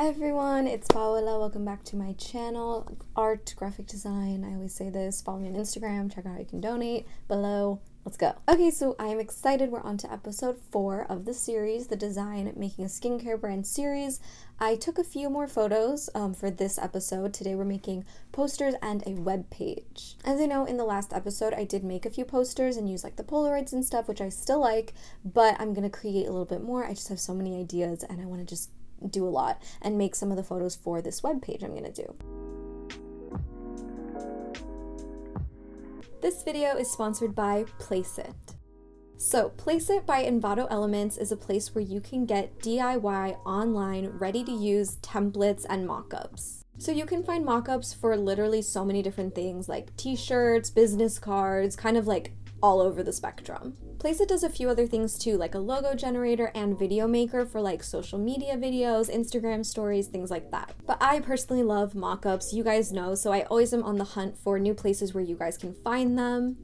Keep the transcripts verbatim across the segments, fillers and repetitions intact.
Hi everyone, it's Paola. Welcome back to my channel. Art, graphic design, I always say this. Follow me on Instagram, check out how you can donate below. Let's go. Okay, so I am excited. We're on to episode four of the series, the Design Making a Skincare Brand series. I took a few more photos um, for this episode. Today we're making posters and a web page. As you know, in the last episode, I did make a few posters and use like the Polaroids and stuff, which I still like, but I'm gonna create a little bit more. I just have so many ideas and I wanna just do a lot and make some of the photos for this web page I'm gonna do. This video is sponsored by Placeit. So Placeit by Envato Elements is a place where you can get D I Y online, ready to use templates and mock-ups. So you can find mock-ups for literally so many different things like t-shirts, business cards, kind of like all over the spectrum. Placeit does a few other things too, like a logo generator and video maker for like social media videos, Instagram stories, things like that. But I personally love mock-ups, you guys know, so I always am on the hunt for new places where you guys can find them.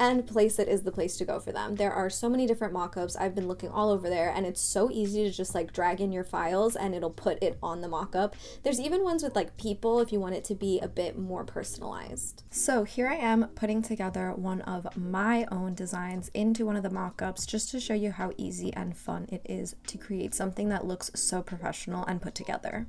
And Placeit is the place to go for them. There are so many different mock-ups. I've been looking all over there and it's so easy to just like drag in your files and it'll put it on the mock-up. There's even ones with like people if you want it to be a bit more personalized. So here I am putting together one of my own designs into one of the mock-ups just to show you how easy and fun it is to create something that looks so professional and put together.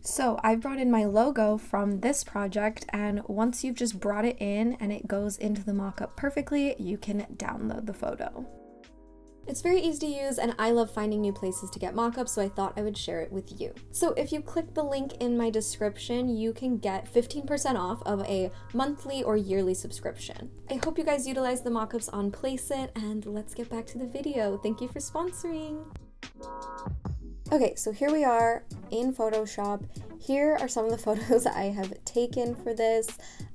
So I brought in my logo from this project, and once you've just brought it in and it goes into the mock-up perfectly, you can download the photo. It's very easy to use and I love finding new places to get mock-ups, so I thought I would share it with you. So if you click the link in my description, you can get fifteen percent off of a monthly or yearly subscription. I hope you guys utilize the mock-ups on Placeit, and let's get back to the video. Thank you for sponsoring. Okay, so here we are in Photoshop. Here are some of the photos I have taken for this.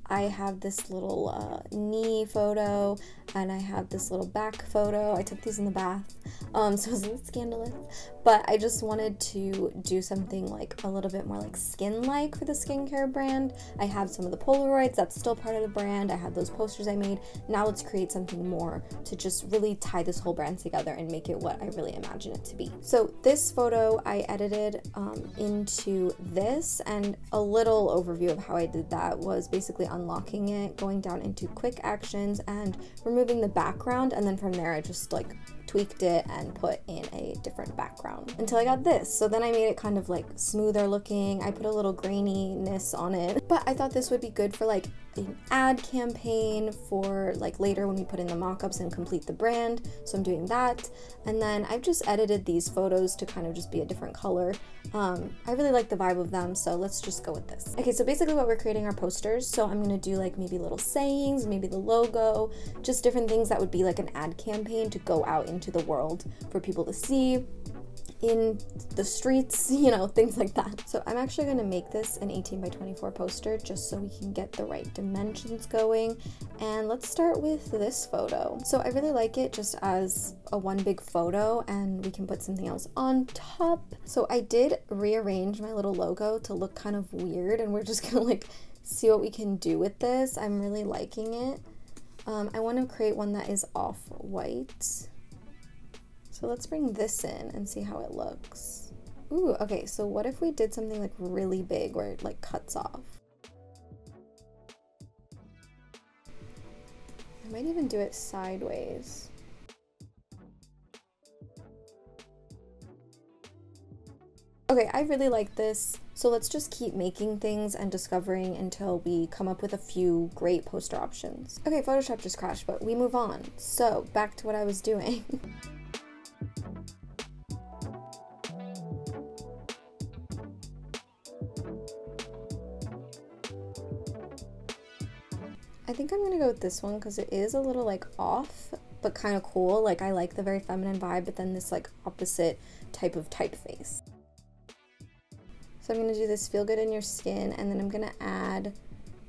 I have this little uh, knee photo, and I have this little back photo. I took these in the bath, um, so it was a little scandalous, but I just wanted to do something like a little bit more like skin-like for the skincare brand. I have some of the Polaroids, that's still part of the brand. I have those posters I made. Now let's create something more to just really tie this whole brand together and make it what I really imagine it to be. So this photo I edited um, into this, and a little overview of how I did that was basically unlocking it, going down into quick actions and removing the background, and then from there I just like tweaked it and put in a different background until I got this. So then I made it kind of like smoother looking. I put a little graininess on it, but I thought this would be good for like an ad campaign for like later when we put in the mock-ups and complete the brand. So I'm doing that, and then I've just edited these photos to kind of just be a different color. Um, I really like the vibe of them, so let's just go with this. Okay, so basically what we're creating are posters. So I'm gonna do like maybe little sayings, maybe the logo, just different things that would be like an ad campaign to go out into the world for people to see in the streets, you know, things like that. So I'm actually gonna make this an eighteen by twenty-four poster just so we can get the right dimensions going. And let's start with this photo. So I really like it just as a one big photo, and we can put something else on top. So I did rearrange my little logo to look kind of weird, and we're just gonna like see what we can do with this. I'm really liking it. Um, I wanna create one that is off-white. So let's bring this in and see how it looks. Ooh, okay, so what if we did something like really big where it like cuts off? I might even do it sideways. Okay, I really like this. So let's just keep making things and discovering until we come up with a few great poster options. Okay, Photoshop just crashed, but we move on. So back to what I was doing. I think I'm gonna go with this one because it is a little like off, but kind of cool. Like I like the very feminine vibe, but then this like opposite type of typeface. So I'm gonna do this feel good in your skin, and then I'm gonna add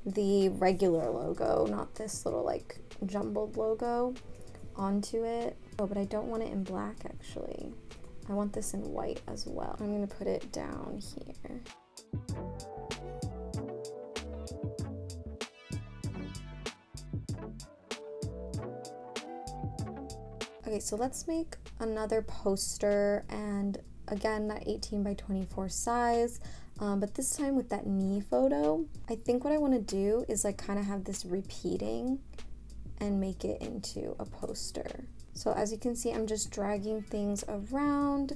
the regular logo, not this little like jumbled logo, onto it. Oh, but I don't want it in black actually. I want this in white as well. I'm gonna put it down here. Okay, so let's make another poster, and again, that eighteen by twenty-four size. Um, but this time with that knee photo, I think what I want to do is like kind of have this repeating and make it into a poster. So as you can see, I'm just dragging things around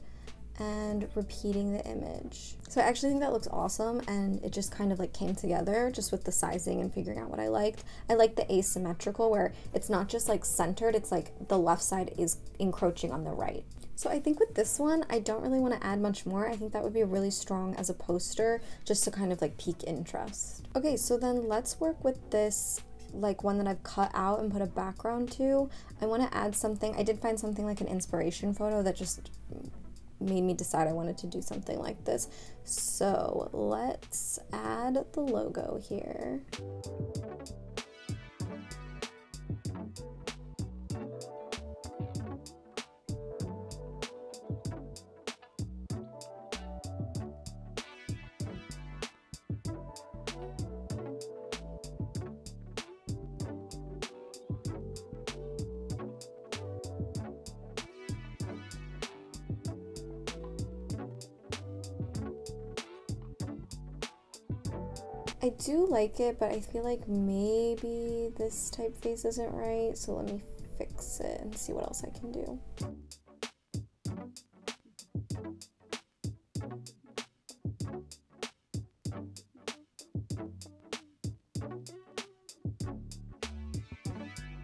and repeating the image. So I actually think that looks awesome, and it just kind of like came together just with the sizing and figuring out what I liked. I like the asymmetrical where it's not just like centered, it's like the left side is encroaching on the right. So I think with this one, I don't really want to add much more. I think that would be really strong as a poster just to kind of like pique interest. Okay, so then let's work with this like one that I've cut out and put a background to. I want to add something. I did find something like an inspiration photo that just made me decide I wanted to do something like this. So let's add the logo here. I do like it, but I feel like maybe this typeface isn't right, so let me fix it and see what else I can do.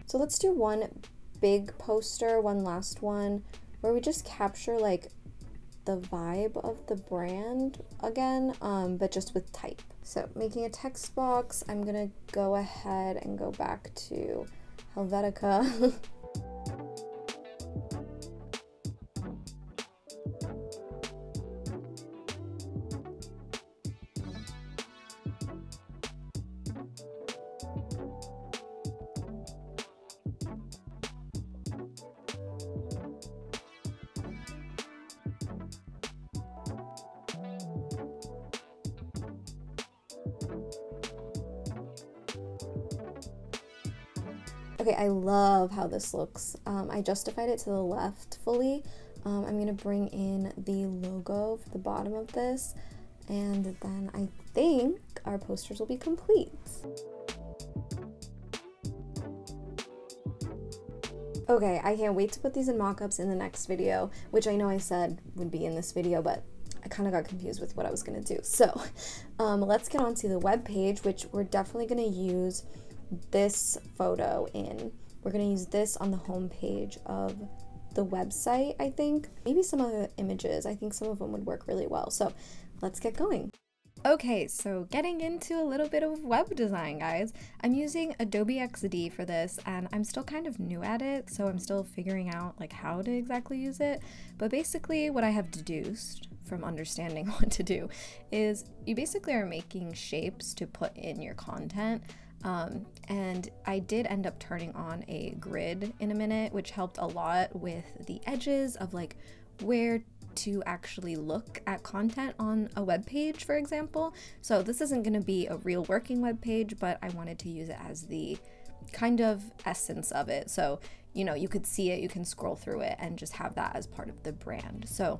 So let's do one big poster, one last one, where we just capture like the vibe of the brand again, um, but just with type. So making a text box, I'm gonna go ahead and go back to Helvetica. Okay, I love how this looks. Um, I justified it to the left fully. Um, I'm gonna bring in the logo for the bottom of this, and then I think our posters will be complete. Okay, I can't wait to put these in mock-ups in the next video, which I know I said would be in this video, but I kind of got confused with what I was gonna do. So um, let's get on to the web page, which we're definitely gonna use this photo in. We're gonna use this on the home page of the website, I think. Maybe some other images. I think some of them would work really well. So let's get going. Okay, so getting into a little bit of web design, guys. I'm using Adobe X D for this, and I'm still kind of new at it, so I'm still figuring out like how to exactly use it. But basically what I have deduced from understanding what to do is you basically are making shapes to put in your content. Um, and I did end up turning on a grid in a minute, which helped a lot with the edges of like where to actually look at content on a web page, for example. So this isn't going to be a real working web page, but I wanted to use it as the kind of essence of it. So, you know, you could see it, you can scroll through it and just have that as part of the brand. So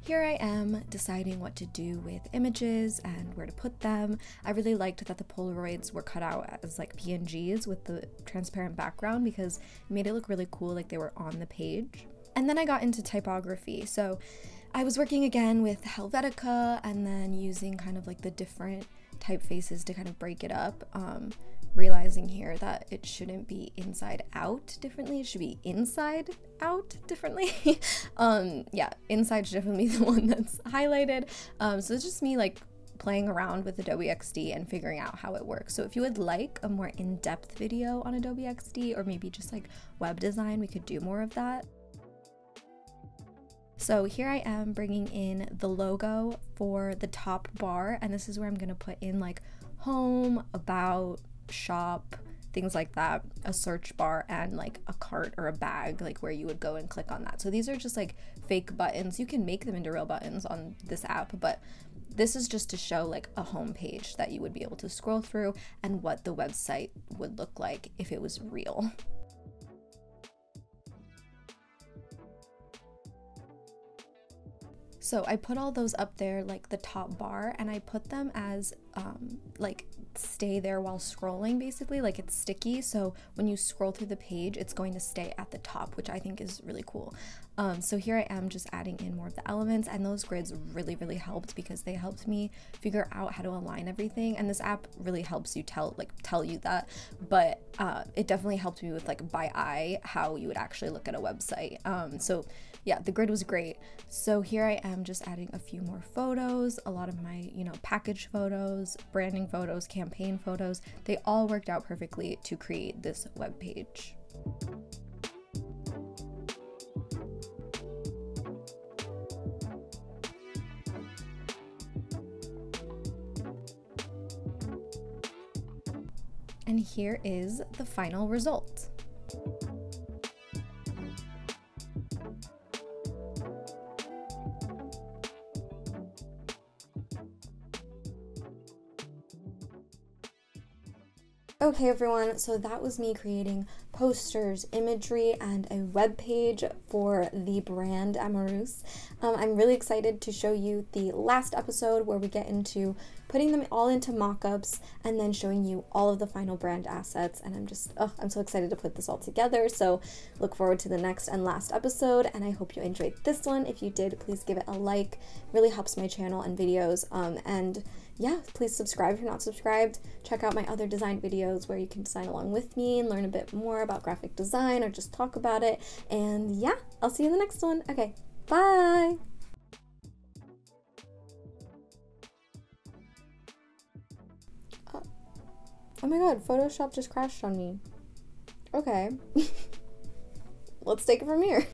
here I am deciding what to do with images and where to put them. I really liked that the Polaroids were cut out as like P N Gs with the transparent background because it made it look really cool, like they were on the page. And then I got into typography. So I was working again with Helvetica and then using kind of like the different typefaces to kind of break it up. Um, realizing here that it shouldn't be inside out differently, it should be inside out differently. um yeah, inside should definitely be the one that's highlighted. Um so it's just me like playing around with Adobe X D and figuring out how it works. So if you would like a more in-depth video on Adobe X D, or maybe just like web design, we could do more of that. So here I am bringing in the logo for the top bar, and this is where I'm gonna put in like home, about, shop, things like that, a search bar, and like a cart or a bag, like where you would go and click on that. So these are just like fake buttons. You can make them into real buttons on this app, but this is just to show like a home page that you would be able to scroll through and what the website would look like if it was real. So I put all those up there, like the top bar, and I put them as um, like stay there while scrolling, basically, like it's sticky. So when you scroll through the page, it's going to stay at the top, which I think is really cool. Um, so here I am just adding in more of the elements, and those grids really, really helped because they helped me figure out how to align everything. And this app really helps you tell, like tell you that, but uh, it definitely helped me with like by eye, how you would actually look at a website. Um, so yeah, the grid was great. So here I am just adding a few more photos, a lot of my, you know, package photos, branding photos, campaign photos. They all worked out perfectly to create this web page. And here is the final result. Okay everyone, so that was me creating posters, imagery, and a web page for the brand Amarus. Um, I'm really excited to show you the last episode where we get into putting them all into mock-ups and then showing you all of the final brand assets. And I'm just, oh, I'm so excited to put this all together. So look forward to the next and last episode. And I hope you enjoyed this one. If you did, please give it a like. It really helps my channel and videos. Um, and yeah, please subscribe if you're not subscribed. Check out my other design videos where you can design along with me and learn a bit more about graphic design or just talk about it. And yeah, I'll see you in the next one. Okay, bye. Uh, oh my god, Photoshop just crashed on me. Okay. Let's take it from here.